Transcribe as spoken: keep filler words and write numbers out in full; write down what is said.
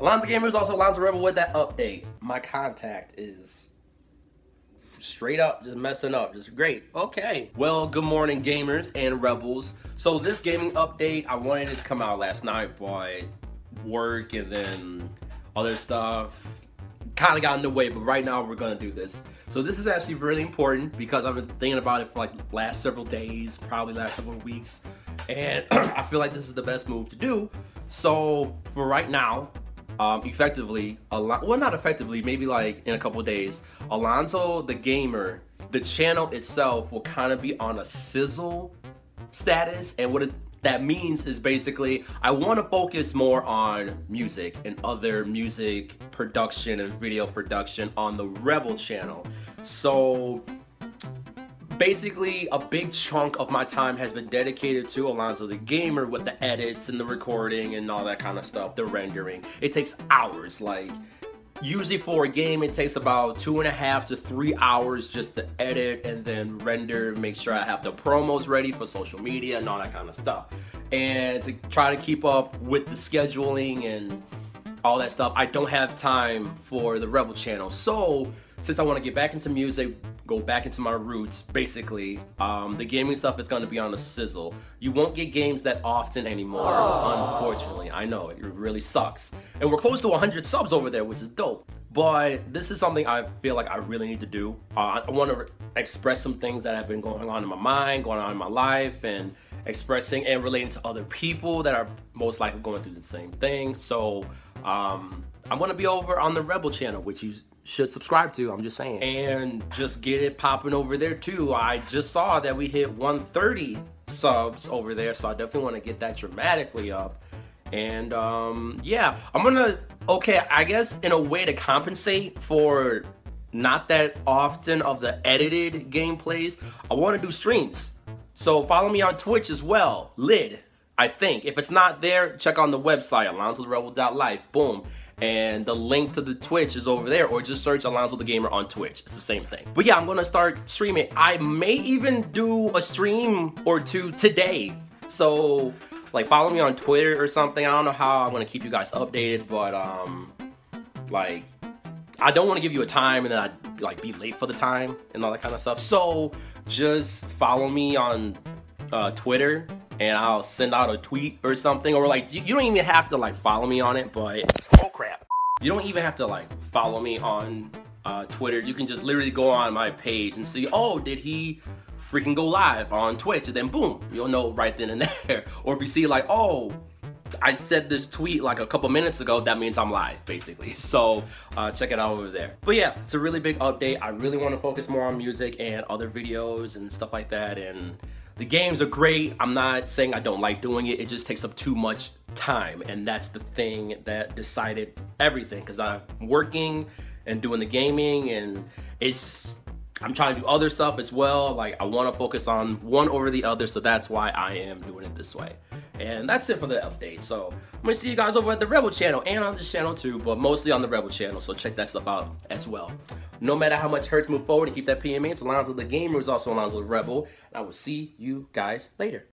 alonXoTheGamer is also alonXoTheRebel with that update. My contact is straight up just messing up. Just great. Okay. Well, good morning, gamers and rebels. So this gaming update, I wanted it to come out last night, but work and then other stuff kind of got in the way, but right now we're gonna do this. So this is actually really important because I've been thinking about it for like last several days, probably last several weeks, and I feel like this is the best move to do. So for right now, um, effectively, Alon well not effectively, maybe like in a couple days, alonXoTheGamer, the channel itself, will kind of be on a sizzle status, and what it that means is basically I want to focus more on music and other music production and video production on the Rebel channel. So basically a big chunk of my time has been dedicated to alonXoTheGamer with the edits and the recording and all that kind of stuff, the rendering. It takes hours. Like, usually for a game it takes about two and a half to three hours just to edit and then render, make sure I have the promos ready for social media and all that kind of stuff, and to try to keep up with the scheduling and all that stuff. I don't have time for the Rebel channel, so since I want to get back into music, go back into my roots, basically, um, the gaming stuff is going to be on a sizzle. You won't get games that often anymore, aww, unfortunately. I know, it really sucks. And we're close to one hundred subs over there, which is dope. But this is something I feel like I really need to do. Uh, I want to express some things that have been going on in my mind, going on in my life, and expressing and relating to other people that are most likely going through the same thing. So um, I'm going to be over on the Rebel channel, which you should subscribe to, I'm just saying. And just get it popping over there too. I just saw that we hit one thirty subs over there, so I definitely want to get that dramatically up. And um, yeah, I'm gonna, okay, I guess in a way to compensate for not that often of the edited gameplays, I wanna do streams. So follow me on Twitch as well, Lid, I think. If it's not there, check on the website, alonXo The Rebel dot life, boom. And the link to the Twitch is over there, or just search alonXo The Gamer on Twitch. It's the same thing. But yeah, I'm gonna start streaming. I may even do a stream or two today. So, like, follow me on Twitter or something. I don't know how I'm gonna keep you guys updated, but um, like, I don't want to give you a time and then I'd like be late for the time and all that kind of stuff. So just follow me on uh, Twitter, and I'll send out a tweet or something, or like you, you don't even have to like follow me on it. But oh crap, you don't even have to like follow me on uh, Twitter. You can just literally go on my page and see, oh, did he freaking go live on Twitch? And then boom, you'll know right then and there. Or if you see like, oh, I said this tweet like a couple minutes ago, that means I'm live, basically. So uh, check it out over there. But yeah, it's a really big update. I really want to focus more on music and other videos and stuff like that. And the games are great. I'm not saying I don't like doing it. It just takes up too much time. And that's the thing that decided everything, because I'm working and doing the gaming, and it's, I'm trying to do other stuff as well. Like, I want to focus on one over the other, so that's why I am doing it this way. And that's it for the update. So I'm gonna see you guys over at the Rebel channel and on this channel too, but mostly on the Rebel channel. So check that stuff out as well. No matter how much hurts, move forward and keep that P M A. It's alonXo The Gamer, who's also alonXo The Rebel. And I will see you guys later.